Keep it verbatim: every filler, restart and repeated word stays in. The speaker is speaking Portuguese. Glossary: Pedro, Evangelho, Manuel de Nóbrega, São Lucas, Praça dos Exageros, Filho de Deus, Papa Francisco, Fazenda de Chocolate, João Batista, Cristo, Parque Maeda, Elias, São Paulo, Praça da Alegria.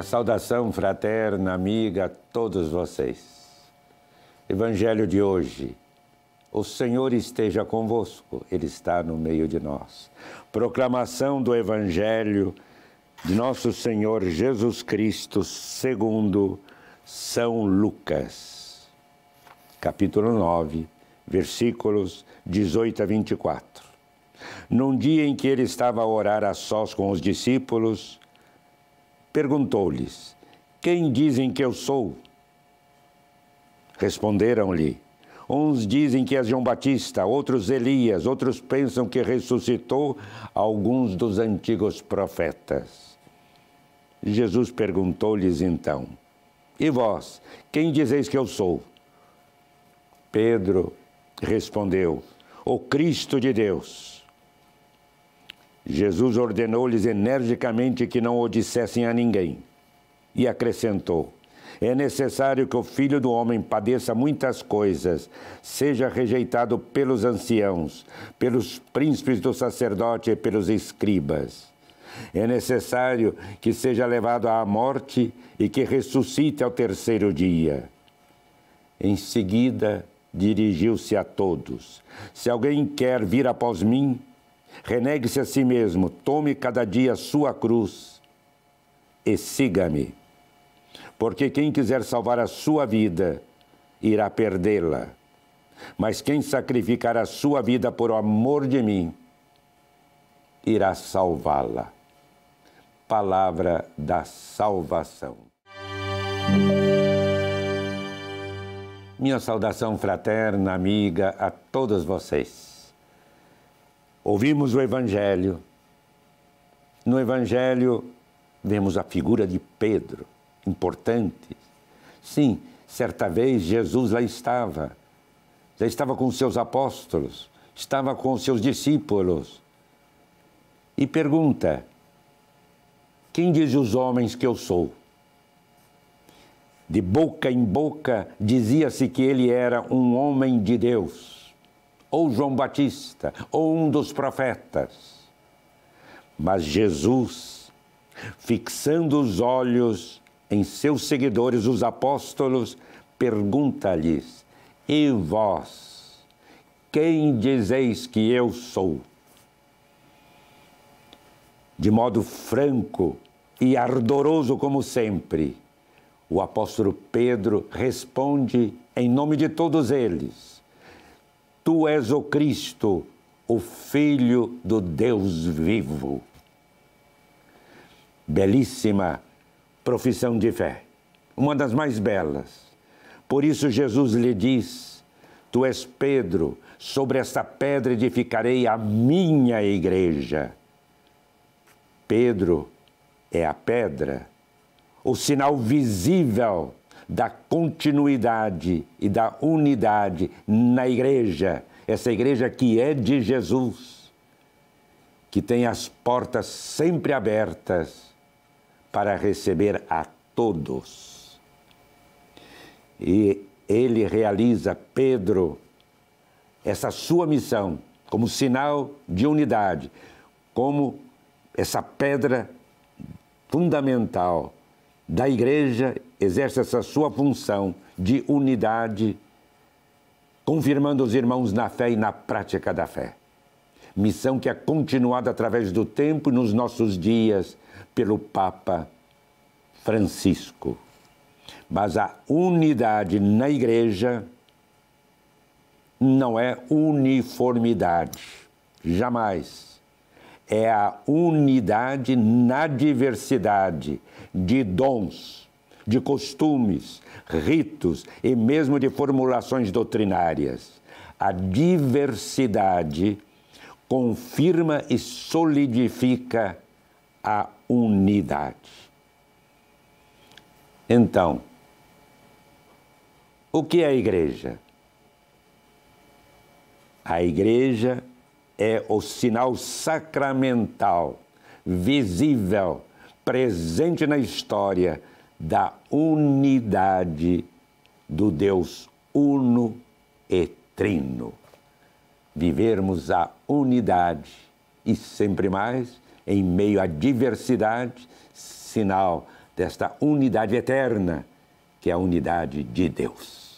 Minha saudação fraterna, amiga, a todos vocês. Evangelho de hoje. O Senhor esteja convosco, Ele está no meio de nós. Proclamação do Evangelho de nosso Senhor Jesus Cristo, segundo São Lucas, capítulo nove, versículos dezoito a vinte e quatro. Num dia em que ele estava a orar a sós com os discípulos, perguntou-lhes: quem dizem que eu sou? Responderam-lhe: uns dizem que é João Batista, outros Elias, outros pensam que ressuscitou alguns dos antigos profetas. Jesus perguntou-lhes então: e vós, quem dizeis que eu sou? Pedro respondeu: o Cristo de Deus. Jesus ordenou-lhes energicamente que não o dissessem a ninguém e acrescentou: é necessário que o Filho do Homem padeça muitas coisas, seja rejeitado pelos anciãos, pelos príncipes do sacerdote e pelos escribas. É necessário que seja levado à morte e que ressuscite ao terceiro dia. Em seguida, dirigiu-se a todos: se alguém quer vir após mim, renegue-se a si mesmo, tome cada dia a sua cruz e siga-me. Porque quem quiser salvar a sua vida, irá perdê-la. Mas quem sacrificar a sua vida por amor de mim, irá salvá-la. Palavra da salvação. Minha saudação fraterna, amiga, a todos vocês. Ouvimos o Evangelho. No Evangelho, vemos a figura de Pedro. Importante. Sim, certa vez Jesus lá estava, já estava com seus apóstolos, estava com seus discípulos e pergunta: quem diz os homens que eu sou? De boca em boca dizia-se que ele era um homem de Deus, ou João Batista, ou um dos profetas. Mas Jesus, fixando os olhos em seus seguidores, os apóstolos, pergunta-lhes: e vós, quem dizeis que eu sou? De modo franco e ardoroso como sempre, o apóstolo Pedro responde em nome de todos eles: tu és o Cristo, o Filho do Deus vivo. Belíssima profissão de fé, uma das mais belas. Por isso Jesus lhe diz: tu és Pedro, sobre esta pedra edificarei a minha igreja. Pedro é a pedra, o sinal visível da continuidade e da unidade na igreja, essa igreja que é de Jesus, que tem as portas sempre abertas para receber a todos. E ele realiza, Pedro, essa sua missão como sinal de unidade, como essa pedra fundamental da igreja, exerce essa sua função de unidade, confirmando os irmãos na fé e na prática da fé. Missão que é continuada através do tempo e nos nossos dias pelo Papa Francisco. Mas a unidade na igreja não é uniformidade, jamais. É a unidade na diversidade de dons, de costumes, ritos e mesmo de formulações doutrinárias. A diversidade confirma e solidifica a unidade. Então, o que é a igreja? A igreja é o sinal sacramental, visível, presente na história da unidade do Deus uno e trino. Vivermos a unidade e sempre mais, em meio à diversidade, sinal desta unidade eterna, que é a unidade de Deus.